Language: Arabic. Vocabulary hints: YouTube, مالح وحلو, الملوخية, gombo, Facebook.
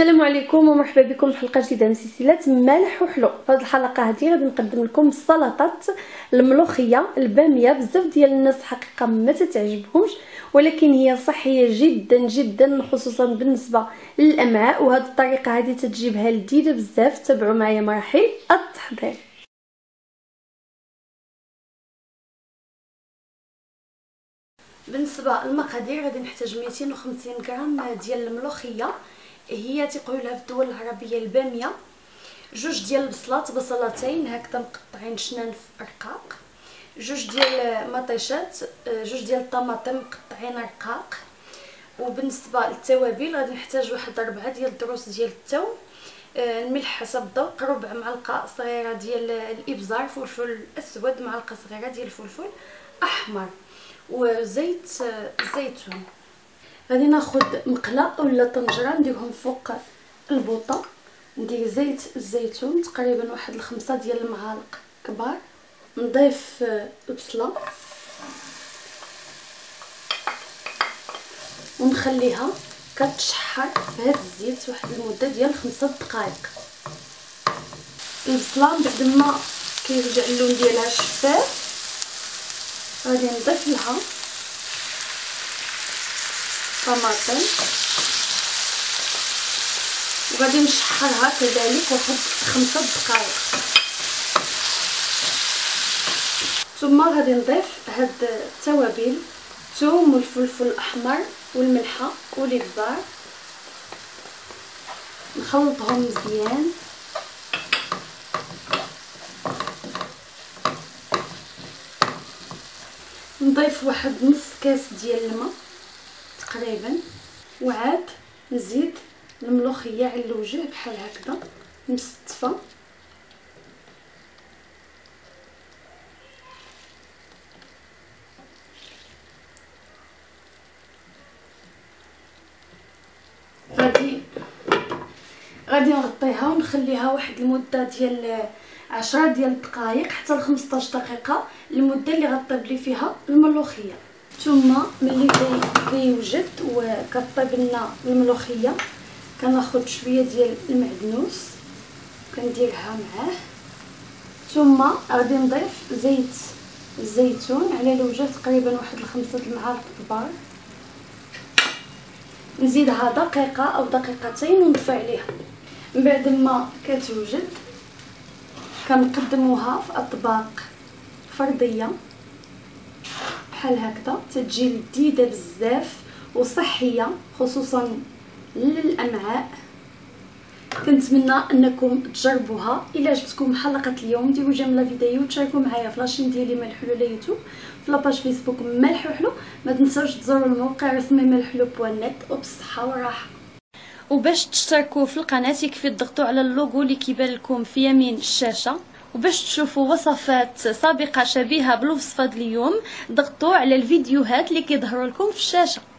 السلام عليكم ومرحبا بكم في حلقه جديده من سلسله مالح وحلو. في هذه الحلقه هذه غادي نقدم لكم سلطه الملوخيه الباميه. بزاف ديال الناس حقيقه ما تتعجبهمش، ولكن هي صحيه جدا جدا، خصوصا بالنسبه للامعاء. وهذه الطريقه هذه تجيبها لذيذه بزاف. تابعوا معايا مراحل التحضير. بالنسبه للمقادير غادي نحتاج 250 غرام ديال الملوخيه، هي تيقولها في الدول العربيه الباميه، جوج ديال البصلات بصلتين هكذا مقطعين شنان في رقاق، جوج ديال مطيشات، جوج ديال الطماطم مقطعين رقاق. وبالنسبه للتوابل غادي نحتاج واحد 4 ديال الدروس ديال الثوم، الملح حسب الذوق، ربع معلقه صغيره ديال الابزار، فلفل اسود، معلقه صغيره ديال الفلفل احمر، وزيت الزيتون. غادي ناخد مقله ولا طنجره نديرهم فوق البوطه، ندير زيت الزيتون تقريبا واحد 5 ديال المعالق كبار، نضيف البصله ونخليها كتشحر بهذا الزيت واحد المده ديال 5 دقائق. البصله بعد ما كيرجع اللون ديالها شفاف غادي نضيف لها طماطم وغادي نشحرها كذلك واحد 5 دقائق. ثم غادي نضيف هاد التوابل، الثوم والفلفل الاحمر والملحه والابزار، نخلطهم مزيان. نضيف واحد نص كاس ديال الماء تقريبا، وعاد نزيد الملوخيه على الوجه بحال هكذا مستفه. غادي نغطيها ونخليها واحد المده ديال 10 ديال الدقائق حتى ل 15 دقيقه، المده اللي غطيب لي فيها الملوخيه. ثم ملي كيوجد وكطيب لنا الملوخيه كناخذ شويه ديال المعدنوس كنديرها معاه. ثم غادي نضيف زيت الزيتون على الوجه تقريبا واحد 5 المعالق كبار، نزيدها دقيقه او دقيقتين ونطفي عليها. من بعد ما كتوجد كنقدموها في اطباق فرديه بحال هكذا، تتجي لذيذه بزاف وصحيه خصوصا للامعاء. كنتمنى انكم تجربوها. الا عجبتكم حلقه اليوم ديروا جيم لا فيديو وتشاركوا معايا في لاشين ديالي مالح وحلو على يوتيوب، في لاباج فيسبوك مالح وحلو. ما تنساوش تزوروا الموقع الرسمي مالح وحلو بوانيت، وبالصحه والراحه. وباش تشتركوا في القناه يكفي تضغطوا على اللوغو اللي كيبان لكم في يمين الشاشه، وباش تشوفوا وصفات سابقه شبيهه بالوصفه ديال اليوم ضغطوا على الفيديوهات اللي كيظهروا لكم في الشاشه.